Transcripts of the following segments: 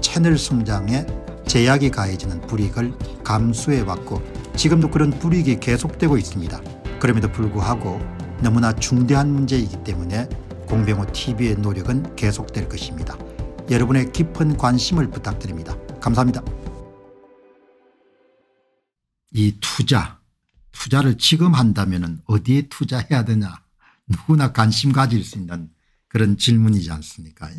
채널 성장에 제약이 가해지는 불이익을 감수해왔고 지금도 그런 불이익이 계속되고 있습니다. 그럼에도 불구하고 너무나 중대한 문제이기 때문에 공병호TV의 노력은 계속될 것입니다. 여러분의 깊은 관심을 부탁드립니다. 감사합니다. 이 투자를 지금 한다면 어디에 투자해야 되냐, 누구나 관심 가질 수 있는 그런 질문이지 않습니까?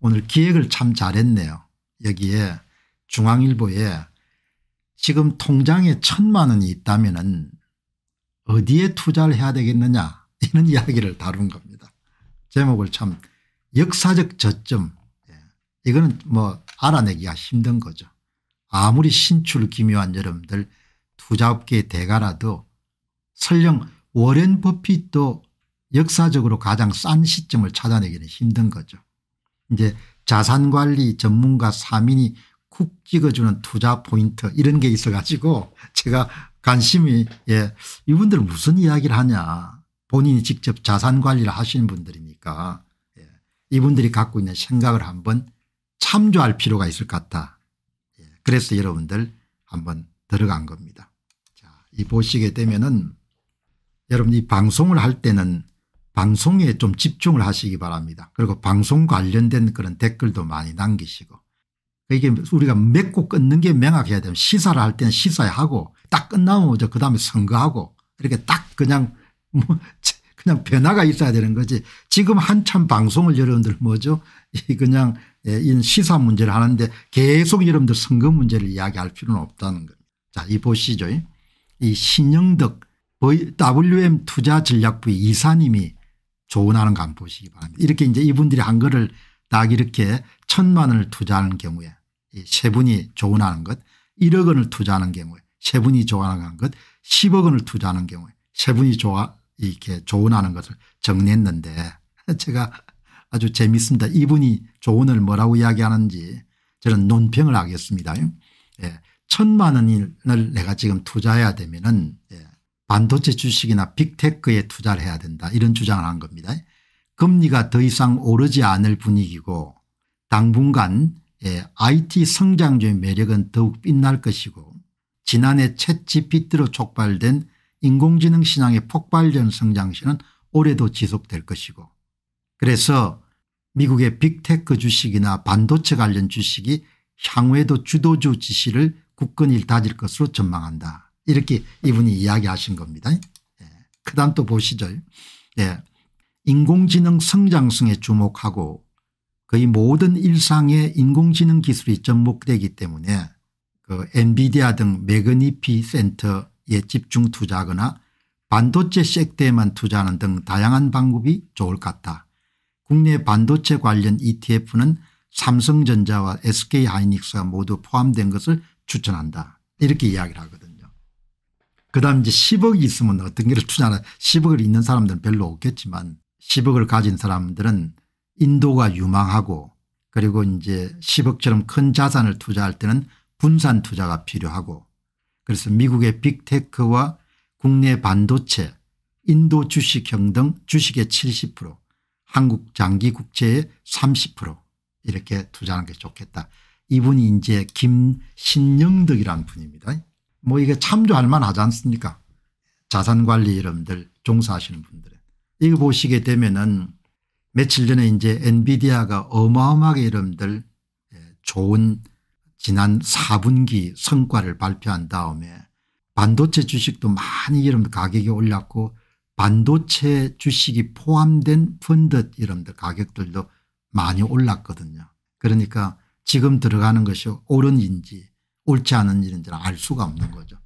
오늘 기획을 참 잘했네요. 여기에 중앙일보에 지금 통장에 1,000만 원이 있다면은 어디에 투자를 해야 되겠느냐 이런 이야기를 다룬 겁니다. 제목을 참 역사적 저점, 이거는 뭐 알아내기가 힘든 거죠. 아무리 신출 기묘한 여러분들 투자업계의 대가라도 설령 워렌 버핏도 역사적으로 가장 싼 시점을 찾아내기는 힘든 거죠. 이제 자산관리 전문가 3인이 쿡 찍어주는 투자 포인트 이런 게 있어가지고 제가 관심이, 이분들 무슨 이야기를 하냐, 본인이 직접 자산관리를 하시는 분들이니까 이분들이 갖고 있는 생각을 한번 참조할 필요가 있을 것 같다. 그래서 여러분들 한번 들어간 겁니다. 자, 이 보시게 되면은 여러분이 방송을 할 때는 방송에 좀 집중을 하시기 바랍니다. 그리고 방송 관련된 그런 댓글도 많이 남기시고, 이게 우리가 맺고 끊는 게 명확해야 되면 시사를 할 때는 시사에 하고 딱 끝나면 그 다음에 선거하고 이렇게 딱 그냥 변화가 있어야 되는 거지. 지금 한참 방송을 여러분들 뭐죠? 그냥 이 시사 문제를 하는데 계속 여러분들 선거 문제를 이야기할 필요는 없다는 거예요. 자, 이 보시죠. 이 신영덕 WM 투자 전략부의 이사님이 조언하는 거 한번 보시기 바랍니다. 이렇게 이제 이분들이 한 거를 딱 이렇게 1,000만 원을 투자하는 경우에 세 분이 조언하는 것, 1억 원을 투자하는 경우에 세 분이 조언하는 것, 10억 원을 투자하는 경우에 세 분이 이렇게 조언하는 것을 정리했는데 제가 아주 재밌습니다. 이분이 조언을 뭐라고 이야기하는지 저는 논평을 하겠습니다. 1,000만 원을 내가 지금 투자해야 되면은 반도체 주식이나 빅테크에 투자를 해야 된다, 이런 주장을 한 겁니다. 금리가 더 이상 오르지 않을 분위기고 당분간 IT 성장주의 매력은 더욱 빛날 것이고 지난해 챗GPT로 촉발된 인공지능 시장의 폭발적 성장세는 올해도 지속될 것이고, 그래서 미국의 빅테크 주식이나 반도체 관련 주식이 향후에도 주도주 지시를 굳건히 다질 것으로 전망한다. 이렇게 이분이 이야기하신 겁니다. 그다음 또 보시죠. 인공지능 성장성에 주목하고 거의 모든 일상에 인공지능 기술이 접목되기 때문에 그 엔비디아 등 매그니피센트에 집중 투자하거나 반도체 섹터에만 투자하는 등 다양한 방법이 좋을 것 같다. 국내 반도체 관련 ETF는 삼성전자와 SK하이닉스가 모두 포함된 것을 추천한다. 이렇게 이야기를 하거든요. 그다음 이제 10억이 있으면 어떤 걸 투자하나. 10억을 있는 사람들은 별로 없겠지만 10억을 가진 사람들은 인도가 유망하고, 그리고 이제 10억처럼 큰 자산을 투자할 때는 분산 투자가 필요하고, 그래서 미국의 빅테크와 국내 반도체, 인도 주식형 등 주식의 70%, 한국 장기 국채의 30% 이렇게 투자하는 게 좋겠다. 이분이 이제 김신영덕이라는 분입니다. 뭐 이게 참조할 만하지 않습니까? 자산관리 여러분들 종사하시는 분들은 이거 보시게 되면은 며칠 전에 이제 엔비디아가 어마어마하게 여러분들 좋은 지난 4분기 성과를 발표한 다음에 반도체 주식도 많이 여러분들 가격이 올랐고 반도체 주식이 포함된 펀드 여러분들 가격들도 많이 올랐거든요. 그러니까 지금 들어가는 것이 옳은인지 옳지 않은지는 알 수가 없는 거죠.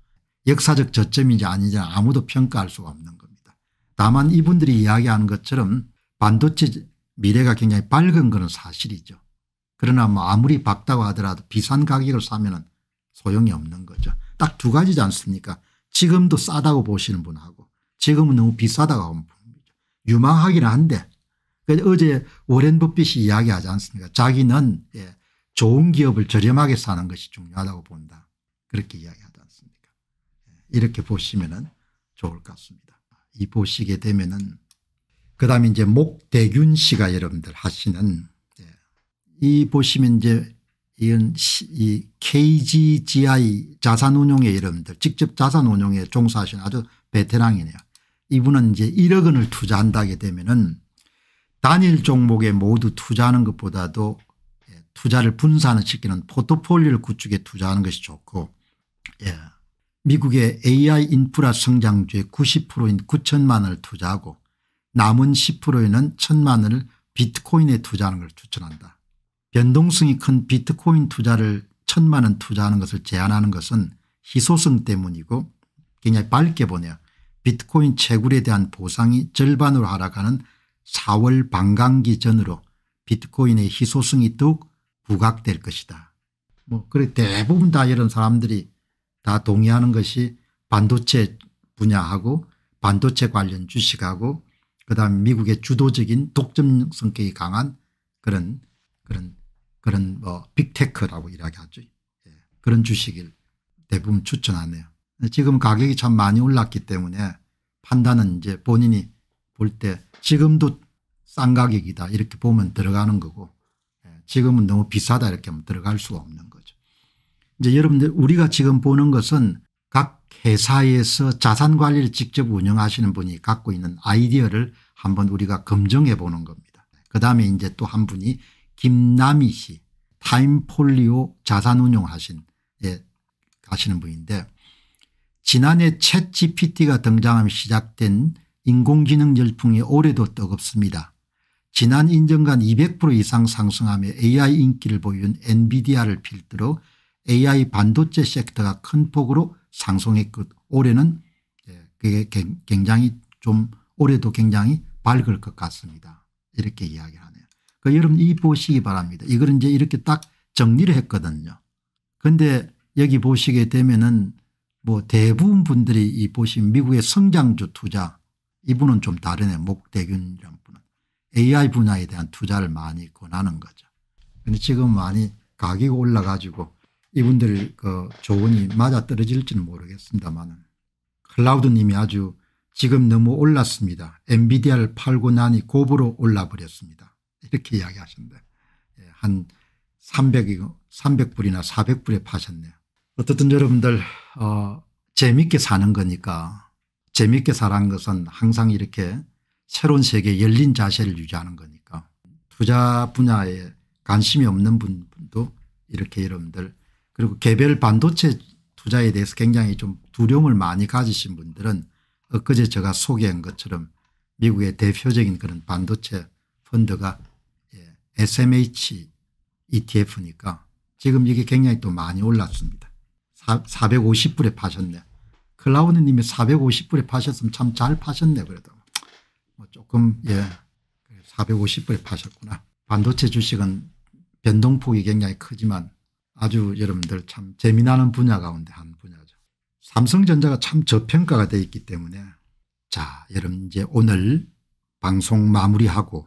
역사적 저점인지 아닌지 아무도 평가할 수가 없는 겁니다. 다만 이분들이 이야기하는 것처럼 반도체 미래가 굉장히 밝은 건 사실이죠. 그러나 뭐 아무리 밝다고 하더라도 비싼 가격을 사면은 소용이 없는 거죠. 딱 두 가지지 않습니까? 지금도 싸다고 보시는 분하고 지금은 너무 비싸다고 하는 분이죠. 유망하기는 한데 어제 워렌 버핏이 이야기하지 않습니까? 자기는 좋은 기업을 저렴하게 사는 것이 중요하다고 본다. 그렇게 이야기하지 않습니까? 이렇게 보시면은 좋을 것 같습니다. 이 보시게 되면은 그다음에 이제 목대균 씨가 여러분들 하시는 이 보시면 이제 이건 이 KGGI 자산운용에 여러분들 직접 자산운용에 종사하시는 아주 베테랑이네요. 이분은 이제 1억 원을 투자한다게 되면은 단일 종목에 모두 투자하는 것보다도 투자를 분산을 시키는 포트폴리오를 구축에 투자하는 것이 좋고 미국의 AI 인프라 성장주의 90%인 9천만 원을 투자하고 남은 10%에는 1천만 원을 비트코인에 투자하는 걸 추천한다. 변동성이 큰 비트코인 투자를 1천만 원 투자하는 것을 제한하는 것은 희소성 때문이고 굉장히 밝게 보네요. 비트코인 채굴에 대한 보상이 절반으로 하락하는 4월 반감기 전으로 비트코인의 희소성이 더욱 부각될 것이다. 뭐 그래 대부분 다 이런 사람들이 다 동의하는 것이 반도체 분야하고 반도체 관련 주식하고 그다음 미국의 주도적인 독점 성격이 강한 그런 뭐 빅테크라고 이야기하죠. 예. 그런 주식을 대부분 추천하네요. 지금 가격이 참 많이 올랐기 때문에 판단은 이제 본인이 볼 때 지금도 싼 가격이다 이렇게 보면 들어가는 거고 지금은 너무 비싸다 이렇게 하면 들어갈 수가 없는 거죠. 이제 여러분들 우리가 지금 보는 것은 각 회사에서 자산 관리를 직접 운영하시는 분이 갖고 있는 아이디어를 한번 우리가 검증해 보는 겁니다. 그다음에 이제 또 한 분이 김남희 씨 타임폴리오 자산운용 하시는 분인데 지난해 챗 GPT가 등장하며 시작된 인공지능 열풍이 올해도 뜨겁습니다. 지난 인정간 200% 이상 상승하며 AI 인기를 보인 엔비디아를 필두로 AI 반도체 섹터가 큰 폭으로 상승했고 올해는 그게 굉장히 좀 올해도 굉장히 밝을 것 같습니다. 이렇게 이야기하네요. 여러분 이 보시기 바랍니다. 이걸 이제 이렇게 딱 정리를 했거든요. 그런데 여기 보시게 되면은 뭐 대부분 분들이 이 보신 미국의 성장주 투자 이분은 좀 다르네. 목대균이라는 분은 AI 분야에 대한 투자를 많이 권하는 거죠. 근데 지금 많이 가격이 올라가지고 이분들 그 조언이 맞아떨어질지는 모르겠습니다만 클라우드님이 아주 지금 너무 올랐습니다. 엔비디아를 팔고 나니 곱으로 올라버렸습니다. 이렇게 이야기하셨는데 한 300불이나 400불에 파셨네요. 어쨌든 여러분들 재미있게 사는 거니까 재미있게 사는 것은 항상 이렇게 새로운 세계에 열린 자세를 유지하는 거니까 투자 분야에 관심이 없는 분도 이렇게 여러분들 그리고 개별 반도체 투자에 대해서 굉장히 좀 두려움을 많이 가지신 분들은 엊그제 제가 소개한 것처럼 미국의 대표적인 그런 반도체 펀드가 SMH ETF니까 지금 이게 굉장히 또 많이 올랐습니다. 450불에 파셨네. 클라우드님이 450불에 파셨으면 참 잘 파셨네. 그래도 뭐 조금 450불에 파셨구나. 반도체 주식은 변동폭이 굉장히 크지만 아주 여러분들 참 재미나는 분야 가운데 한 분야죠. 삼성전자가 참 저평가가 되어 있기 때문에 자 여러분 이제 오늘 방송 마무리하고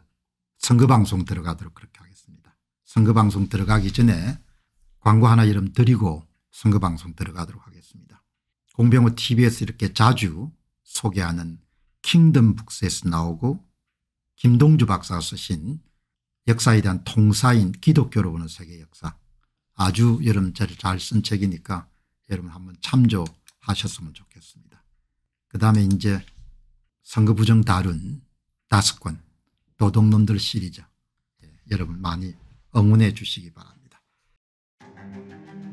선거방송 들어가도록 그렇게 하겠습니다. 선거방송 들어가기 전에 광고 하나 이름 드리고 선거방송 들어가도록 하겠습니다. 공병호 tv에서 이렇게 자주 소개하는 킹덤북스에서 나오고 김동주 박사가 쓰신 역사에 대한 통사인 기독교로 보는 세계 역사 아주 여러분 잘 쓴 책이니까 여러분 한번 참조하셨으면 좋겠습니다. 그 다음에 이제 선거 부정 다룬 5권 도둑놈들 시리즈 여러분 많이 응원해 주시기 바랍니다.